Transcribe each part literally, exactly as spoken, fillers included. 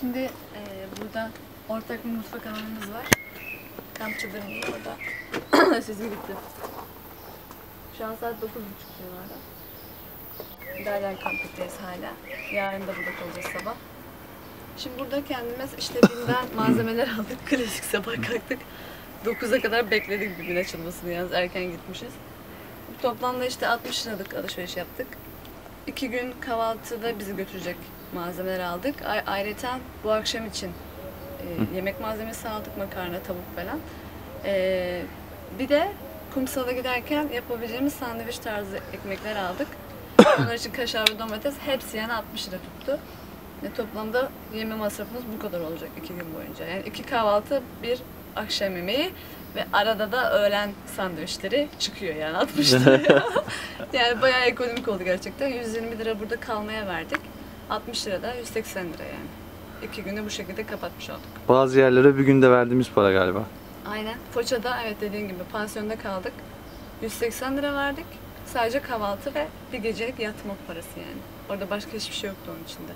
Şimdi e, burada ortak bir mutfak alanımız var. Kamp çadırımız orada. Sesi gitti. Şu an saat dokuz buçuk civarı. Derler kampteyiz hala. Yarın da burada kalacağız sabah. Şimdi burada kendimiz işte binden malzemeler aldık. Klasik sabah kalktık. dokuza kadar bekledik bir gün açılmasını, yalnız erken gitmişiz. Toplamda işte altmış liralık alışveriş yaptık. İki gün kahvaltıda bizi götürecek malzemeler aldık. Ayrıca bu akşam için e, yemek malzemesi aldık, makarna, tavuk falan. E, bir de kumsala giderken yapabileceğimiz sandviç tarzı ekmekler aldık. Bunlar için kaşar ve domates, hepsi yani altmış lira tuttu. E, toplamda yeme masrafımız bu kadar olacak iki gün boyunca. Yani iki kahvaltı, bir akşam yemeği ve arada da öğlen sandviçleri çıkıyor yani altmış lira. Yani bayağı ekonomik oldu gerçekten. yüz yirmi lira burada kalmaya verdik. altmış lirada yüz seksen lira yani. İki günü bu şekilde kapatmış olduk. Bazı yerlere bir günde verdiğimiz para galiba. Aynen. Foça'da evet dediğin gibi pansiyonda kaldık. yüz seksen lira verdik. Sadece kahvaltı ve bir gecelik yatma parası yani. Orada başka hiçbir şey yoktu onun içinde.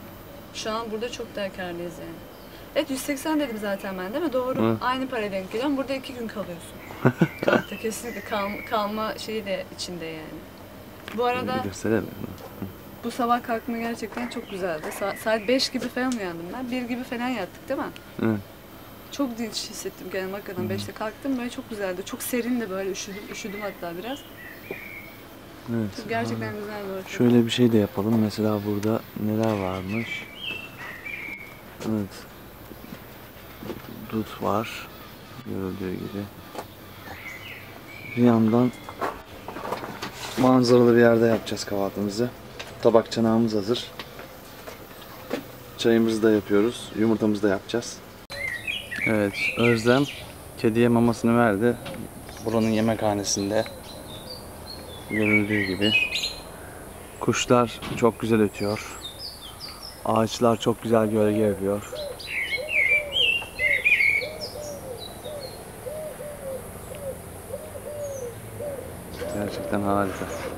Şu an burada çok daha karlıyız yani. Evet yüz seksen dedim zaten ben değil mi? Doğru. Hı. Aynı paraya denk geliyorum. Burada iki gün kalıyorsun. Kalkta kesinlikle kal kalma şeyi de içinde yani. Bu arada... Göstereyim. Bu sabah kalkma gerçekten çok güzeldi. Sa saat beş gibi falan uyandım ben. bir gibi falan yattık değil mi? Evet. Çok dinç hissettim kendimi hakikaten. beşte kalktım, böyle çok güzeldi. Çok serin de böyle üşüdüm, üşüdüm hatta biraz. Evet. Çok gerçekten abi, güzel bir ortam. Şöyle bir şey de yapalım. Mesela burada neler varmış? Evet. Dut var. Görüldüğü gibi. Bir yandan manzaralı bir yerde yapacağız kahvaltımızı. Tabak çanağımız hazır. Çayımızı da yapıyoruz. Yumurtamızı da yapacağız. Evet, Özlem kediye mamasını verdi. Buranın yemekhanesinde görüldüğü gibi. Kuşlar çok güzel ötüyor. Ağaçlar çok güzel gölge yapıyor. Gerçekten harika.